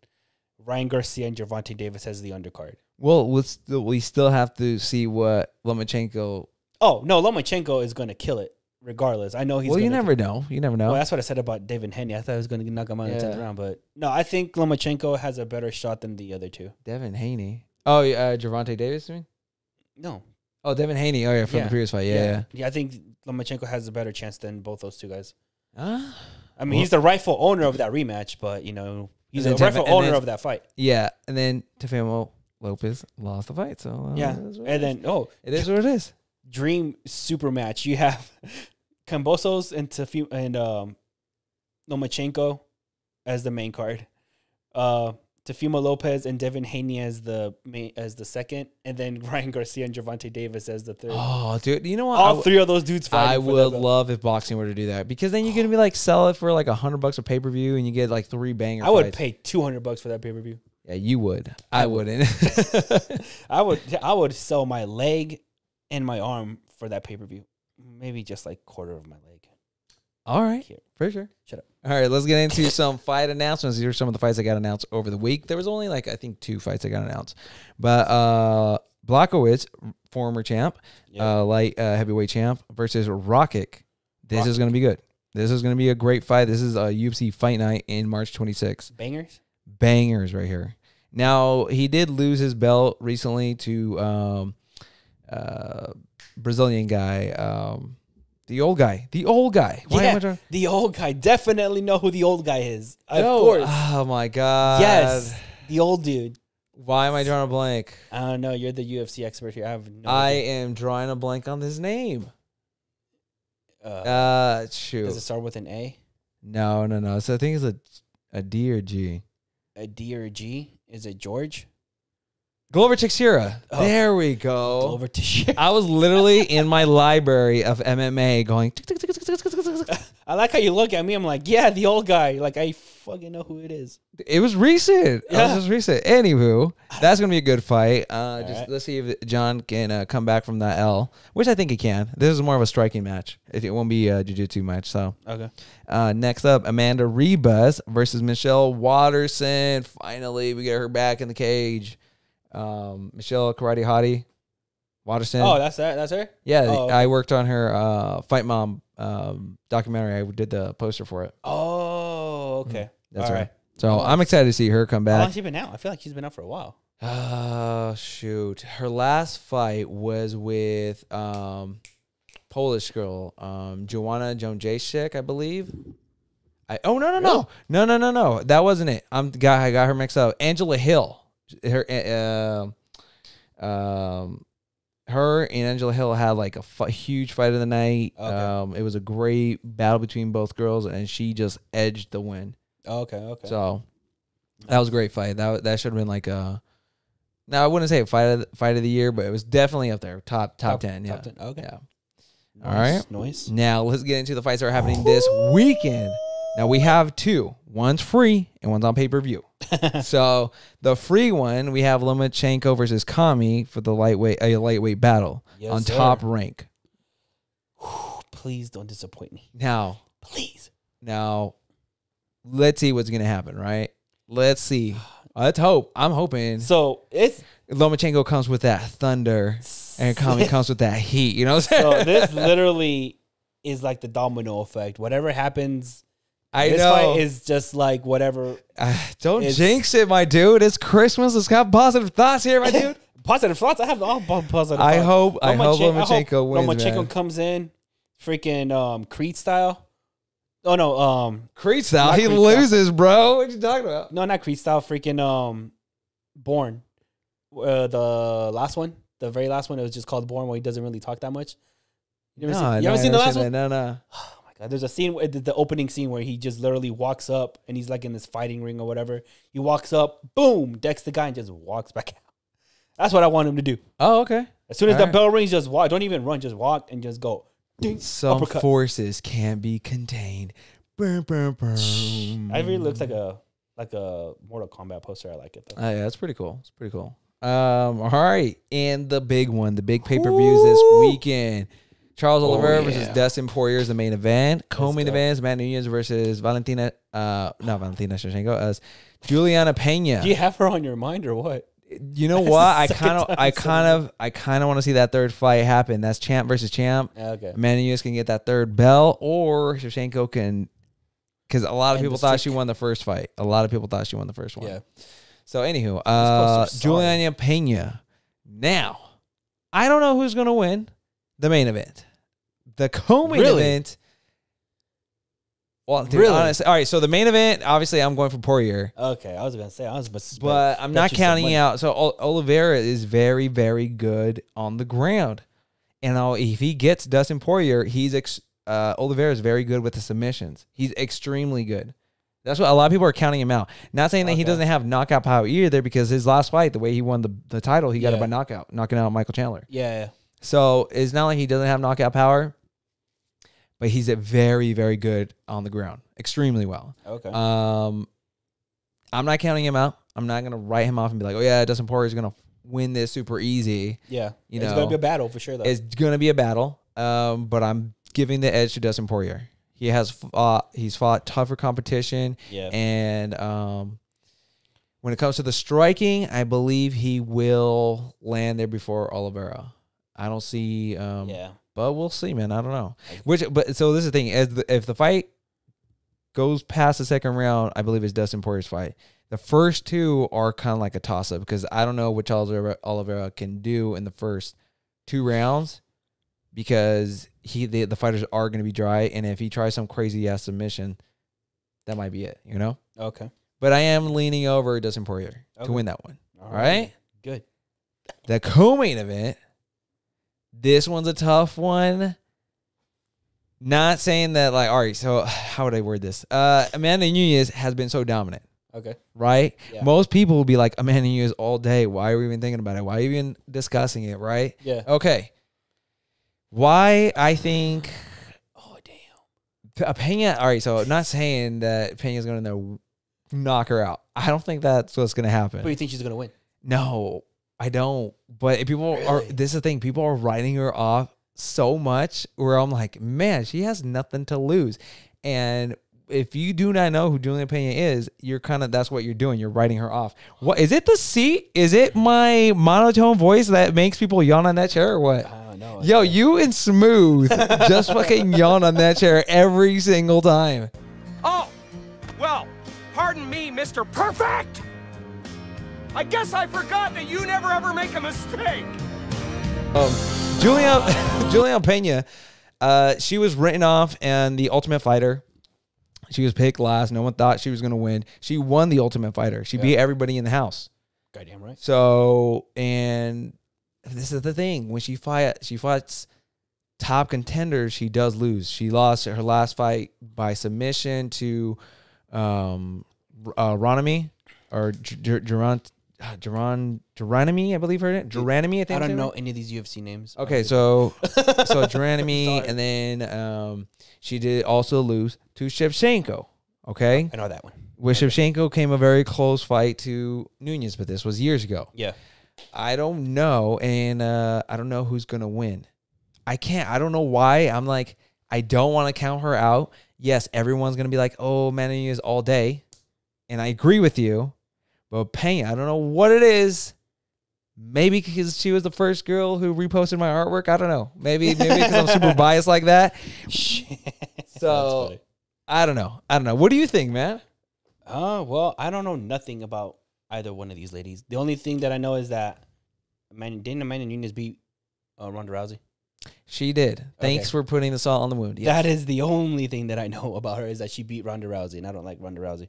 Ryan Garcia and Gervonta Davis as the undercard. Well, we still have to see what Lomachenko... Oh, no, Lomachenko is going to kill it regardless. I know he's Well, you never know. You never know. Well, that's what I said about Devin Haney. I thought I was going to knock him out in the 10th round, but no, I think Lomachenko has a better shot than the other two. Devin Haney... Oh, Gervonta Davis, you mean? No. Oh, Devin Haney. Oh, yeah, from the previous fight. Yeah, I think Lomachenko has a better chance than both those two guys. I mean, he's the rightful owner of that rematch, but, you know, he's the rightful owner of that fight. Yeah, and then Teofimo Lopez lost the fight, so... yeah, and then... Oh, it is what it is. Dream super match. You have Kambosos and Lomachenko as the main card. Teofimo Lopez and Devin Haney as the second, and then Ryan Garcia and Gervonta Davis as the third. Oh, dude, you know what? All three of those dudes fighting. I would love if boxing were to do that, because then you're gonna be like sell it for like $100 a pay per view, and you get like three banger. I would pay $200 for that pay per view. Yeah, you would. I wouldn't. I would sell my leg and my arm for that pay per view. Maybe just like quarter of my leg. All right, for sure. Shut up. All right, let's get into some fight announcements. These are some of the fights that got announced over the week. There was only, like, I think 2 fights that got announced. But Blachowicz, former champ, light heavyweight champ, versus Rakic. This is going to be good. This is going to be a great fight. This is a UFC fight night in March 26th. Bangers? Bangers right here. Now, he did lose his belt recently to Brazilian guy, the old guy. The old guy. Why am I the old guy. Definitely know who the old guy is. Of course. Oh, my God. Yes. The old dude. Why am I drawing a blank? I don't know. You're the UFC expert here. I have no idea. I am drawing a blank on his name. Shoot. Does it start with an A? No, no, no. So I think it's a D or G. A D or G? Is it George? Glover Teixeira. Oh. There we go. Glover Teixeira. I was literally in my library of MMA going. I like how you look at me. I'm like, yeah, the old guy. Like, I fucking know who it is. It was recent. Yeah. It was recent. Anywho, that's going to be a good fight. Let's see if John can come back from that L, which I think he can. This is more of a striking match. It won't be a jiu-jitsu match. So okay. Next up, Amanda Nunes versus Michelle Waterson. Finally, we get her back in the cage. Michelle Karate Hottie Waterson. Oh, that's that. That's her. Yeah, oh, okay. I worked on her Fight Mom documentary. I did the poster for it. Oh, okay. That's all right. So I'm excited to see her come back. How long has she been out? I feel like she's been out for a while. Shoot. Her last fight was with Polish girl, Joanna Jędrzejczyk, I believe. No, that wasn't it. I got her mixed up. Angela Hill. Her and Angela Hill had like a huge fight of the night. Okay. It was a great battle between both girls, and she just edged the win. Okay, okay. So that was a great fight. That should have been like a. Now I wouldn't say a fight of the year, but it was definitely up there, top 10. Yeah. Top 10. Okay. Yeah. Nice, all right. Nice. Now let's get into the fights that are happening this weekend. Now, we have two. One's free, and one's on pay-per-view. So, the free one, we have Lomachenko versus Kami for the lightweight battle on Top Rank. Whew, please don't disappoint me. Now, please. Now, let's see what's going to happen, right? Let's see. Let's hope. I'm hoping. So, it's... Lomachenko comes with that thunder, and Kami comes with that heat. You know what I'm saying? So, this literally is like the domino effect. Whatever happens... This fight is just like whatever. Don't jinx it, my dude. It's Christmas. Let's have positive thoughts here, my dude. Positive thoughts? I have all positive thoughts. I hope Lomachenko wins, Lomachenko comes in freaking Creed style. Oh, no. Creed style? He loses, bro. What you talking about? No, not Creed style. Freaking Born. The last one. The very last one. It was just called Born, where he doesn't really talk that much. You ever seen the last one? No, no. There's a scene, the opening scene, where he just literally walks up and he's like in this fighting ring or whatever. He walks up, boom, decks the guy and just walks back out. That's what I want him to do. Oh, okay. As soon as the bell rings, just walk. Don't even run. Just walk and just go. Ding, some uppercut. Forces can't be contained. Boom, boom, boom. Ivory looks like a Mortal Kombat poster. I like it though. Yeah, that's pretty cool. It's pretty cool. All right, and the big one, the big pay-per-views this weekend. Charles Oliveira versus Dustin Poirier is the main event. Co-main events, Amanda Nunes versus Valentina, not Valentina Shevchenko, as Juliana Pena. Do you have her on your mind or what? You know what? I kind of want to see that third fight happen. That's champ versus champ. Okay. Amanda Nunes can get that third bell, or Shevchenko can, because a lot of people thought she won the first fight. A lot of people thought she won the first one. Yeah. So anywho, Juliana Pena. Now, I don't know who's gonna win the main event. The co-main event. Well, to be honest, all right. So the main event, obviously, I'm going for Poirier. Okay, I was gonna say but I'm not counting out. So Oliveira is very, very good on the ground, and if he gets Dustin Poirier, Oliveira is very good with the submissions. He's extremely good. That's what a lot of people are counting him out. Not saying that he doesn't have knockout power either, because his last fight, the way he won the title, he got it by knockout, knocking out Michael Chandler. Yeah. So it's not like he doesn't have knockout power. But he's very, very good on the ground. Extremely well. Okay. I'm not counting him out. I'm not going to write him off and be like, oh, yeah, Dustin Poirier is going to win this super easy. Yeah. It's going to be a battle for sure, though. It's going to be a battle. But I'm giving the edge to Dustin Poirier. He has fought tougher competition. Yeah. And when it comes to the striking, I believe he will land there before Oliveira. I don't see... But we'll see, man. I don't know. So this is the thing: if the fight goes past the second round, I believe it's Dustin Poirier's fight. The first two are kind of like a toss-up, because I don't know what Charles Oliveira can do in the first two rounds, because the fighters are going to be dry, and if he tries some crazy ass submission, that might be it. You know? Okay. But I am leaning over Dustin Poirier to win that one. All right. Good. The co-main event. This one's a tough one. Not saying that, like, all right, so how would I word this? Amanda Nunes has been so dominant. Okay. Right? Yeah. Most people will be like, Amanda Nunes all day. Why are we even thinking about it? Why are you even discussing it, right? Yeah. Okay. Why I think... Oh, damn. Pena... All right, so I'm not saying that Pena's going to knock her out. I don't think that's what's going to happen. But you think she's going to win? No. I don't, but people are, this is the thing, people are writing her off so much where I'm like, man, she has nothing to lose. And if you do not know who Juliana Pena is, you're kind of, that's what you're doing. You're writing her off. What is it, the seat? Is it my monotone voice that makes people yawn on that chair or what? I don't know. Yo, you and Smooth just fucking yawn on that chair every single time. Oh, well, pardon me, Mr. Perfect. I guess I forgot that you never ever make a mistake. Juliana Pena, she was written off in The Ultimate Fighter. She was picked last. No one thought she was going to win. She won The Ultimate Fighter. She beat everybody in the house. Goddamn right. So, and this is the thing. When she fights top contenders, she does lose. She lost her last fight by submission to Ronami. Or Geronimi, I believe her name. Geronimi, I think. I don't know any of these UFC names. Okay, so Geronimi, and then she did also lose to Shevchenko. Okay? I know that one. With Shevchenko came a very close fight to Nunes, but this was years ago. Yeah. I don't know, and I don't know who's going to win. I can't. I don't know why. I'm like, I don't want to count her out. Yes, everyone's going to be like, oh, Manny Nunes all day. And I agree with you. But Pena, I don't know what it is. Maybe because she was the first girl who reposted my artwork. I don't know. Maybe because I'm super biased like that. So, I don't know. I don't know. What do you think, man? Well, I don't know nothing about either one of these ladies. The only thing that I know is that didn't Amanda Nunes beat Ronda Rousey? She did. Thanks for putting the salt on the wound. Yes. That is the only thing that I know about her is that she beat Ronda Rousey, and I don't like Ronda Rousey.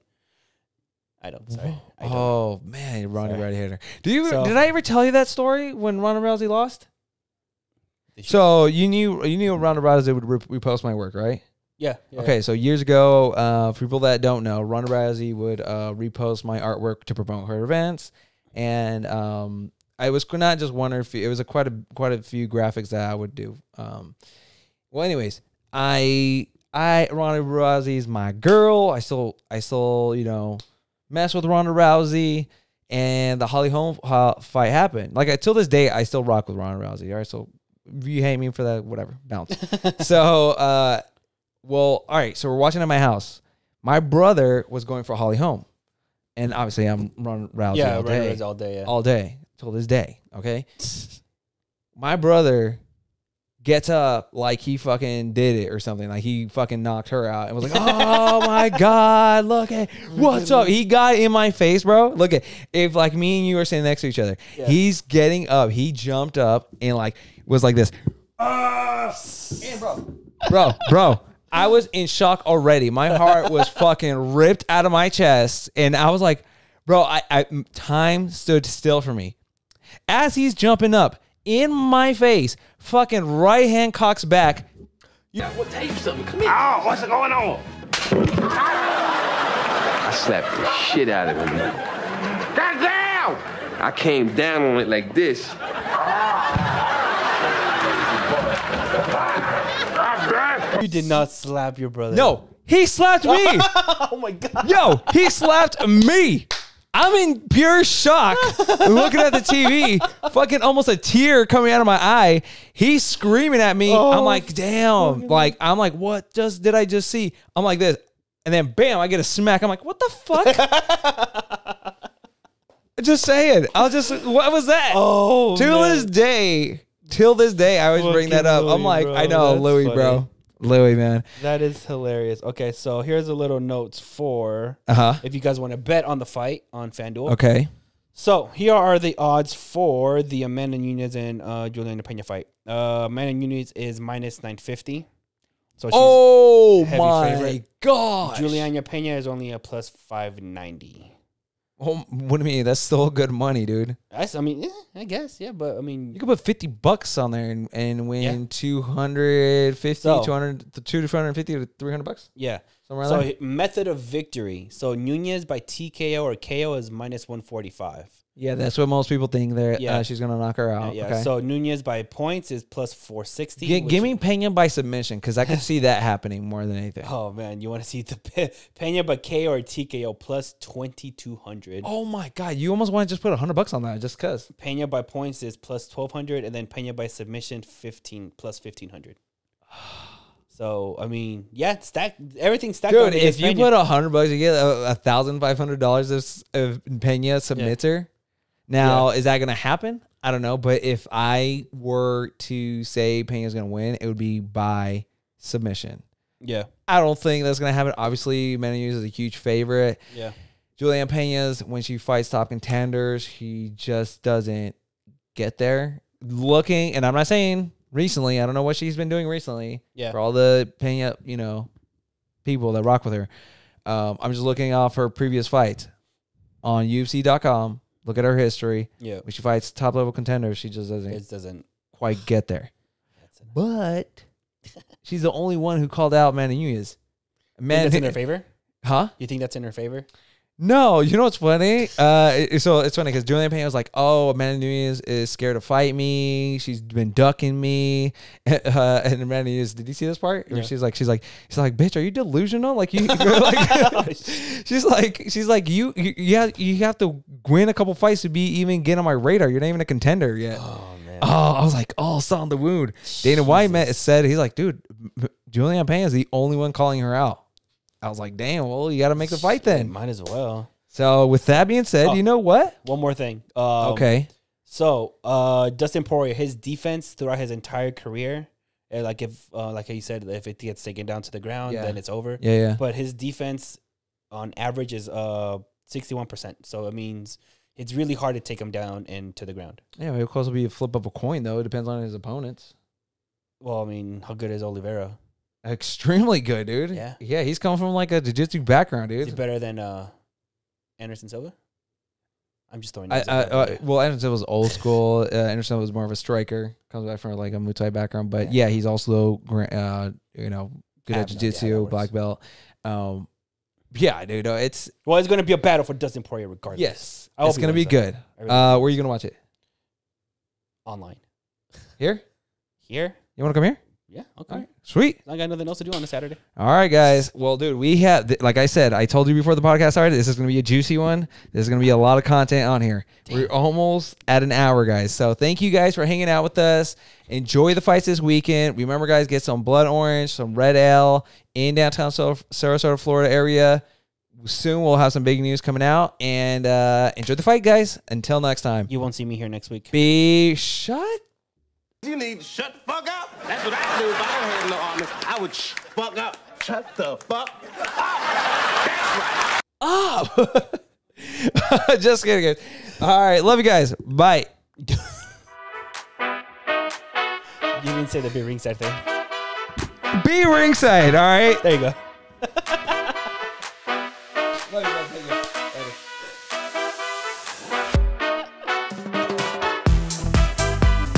I don't. Sorry. I don't. Oh, man. Ronda Rousey hit her. Did I ever tell you that story when Ronda Rousey lost? So you knew Ronda Rousey would repost my work, right? Yeah. Okay, so years ago, for people that don't know, Ronda Rousey would repost my artwork to promote her events. And I was not just wondering if it was quite a few graphics that I would do. Well, anyways, Ronda Rousey's my girl. I still, you know, mess with Ronda Rousey, and the Holly Holm fight happened. Like, till this day, I still rock with Ronda Rousey. All right, so if you hate me for that, whatever, bounce. So, well, all right, so we're watching at my house. My brother was going for Holly Holm, and obviously I'm Ronda Rousey all day. Ronda Rousey all day, yeah. All day, till this day, okay? My brother gets up like he fucking did it or something. Like he fucking knocked her out and was like, oh my God, look at what's up. He got in my face, bro. Look at if like me and you are sitting next to each other. Yeah. He's getting up. He jumped up and like was like this. And bro. I was in shock already. My heart was fucking ripped out of my chest. And I was like, bro, time stood still for me. As he's jumping up, in my face, fucking right hand cocks back. Yeah, we'll tape something. Come here. Oh, what's going on? I slapped the shit out of him. That's down! I came down on it like this. You did not slap your brother. No, he slapped me. Oh my God. Yo, he slapped me. I'm in pure shock looking at the TV, fucking almost a tear coming out of my eye. He's screaming at me. Oh, I'm like, damn. Like, I'm like, what did I just see? I'm like this. And then, bam, I get a smack. I'm like, what the fuck? Just saying. What was that? Oh, Till this day, I always bring that up. Louis, I'm like, bro, I know, Louis, funny. Bro. Louis, man. That is hilarious. Okay, so here's a little notes for if you guys want to bet on the fight on FanDuel. Okay. So here are the odds for the Amanda Nunes and Juliana Pena fight. Amanda Nunes is -950. So she's oh my gosh. Juliana Pena is only a +590. Oh, what do you mean? That's still good money, dude. I mean, yeah, I guess, yeah, but I mean, you could put $50 on there and win 250, so, 200, to 250 to $300. Yeah. Somewhere so there. Method of victory. So Nunes by TKO or KO is -145. Yeah, that's what most people think. There, she's gonna knock her out. Yeah. Okay. So Nunes by points is +460. Give me Pena by submission because I can see that happening more than anything. Oh man, you want to see the Pena by KO or TKO +2200. Oh my God, you almost want to just put $100 on that just cause. Pena by points is +1200, and then Pena by submission +1500. So I mean, yeah, everything stacked. Dude, if you put $100, you get $1,500 if Pena submits her. Now, is that going to happen? I don't know. But if I were to say Pena's going to win, it would be by submission. Yeah. I don't think that's going to happen. Obviously, Manny Nunes is a huge favorite. Yeah. Juliana Pena's, when she fights top contenders, she just doesn't get there. Looking, and I'm not saying recently. I don't know what she's been doing recently. Yeah. For all the Pena, you know, people that rock with her. I'm just looking off her previous fights on UFC.com. Look at her history. Yeah. When she fights top level contenders, she just doesn't quite get there. But she's the only one who called out Manny Nunes. That's in her favor? Huh? You think that's in her favor? No, you know what's funny? So it's funny because Julian Payne was like, oh, Amanda Nunes is scared to fight me. She's been ducking me. And Amanda Nunes, did you see this part? Yeah. She's like, bitch, are you delusional? Like, you, like she's like, you have to win a couple fights to be even get on my radar. You're not even a contender yet. Oh, man. Oh, I was like, oh, salt in the wound. Dana White said, he's like, dude, Julian Payne is the only one calling her out. I was like, damn, well, you got to make the fight then. Might as well. So with that being said, you know what? One more thing. Okay. So Dustin Poirier, his defense throughout his entire career, like if like he said, if it gets taken down to the ground, then it's over. Yeah, yeah. But his defense on average is 61%. So it means it's really hard to take him down and to the ground. Yeah, but of course it'll be a flip of a coin, though. It depends on his opponents. Well, I mean, how good is Oliveira? Extremely good, dude. Yeah. Yeah, he's coming from like a jiu-jitsu background, dude. He's better than Anderson Silva? I'm just throwing well, Anderson Silva's old school. Anderson Silva was more of a striker. Comes back from like a Muay Thai background. But yeah, he's also, you know, good at jiu-jitsu, black belt. Yeah, dude. It's well, it's going to be a battle for Dustin Poirier regardless. Yes. It's going to be good. Really where are you going to watch it? Online. Here? Here? You want to come here? Yeah, okay. Right. Sweet. I got nothing else to do on a Saturday. All right, guys. Well, dude, we have, like I said, I told you before the podcast started, this is going to be a juicy one. There's going to be a lot of content on here. Damn. We're almost at an hour, guys. So thank you guys for hanging out with us. Enjoy the fights this weekend. Remember, guys, get some blood orange, some red ale in downtown Sarasota, Florida area. Soon we'll have some big news coming out. And enjoy the fight, guys. Until next time. You won't see me here next week. Be shut. You need to shut the fuck up. That's what I do if I had no army. I would fuck up. Shut the fuck up. That's right. Up. Oh. Just kidding. All right. Love you guys. Bye. You didn't say the be ringside thing. Be ringside. All right. There you go.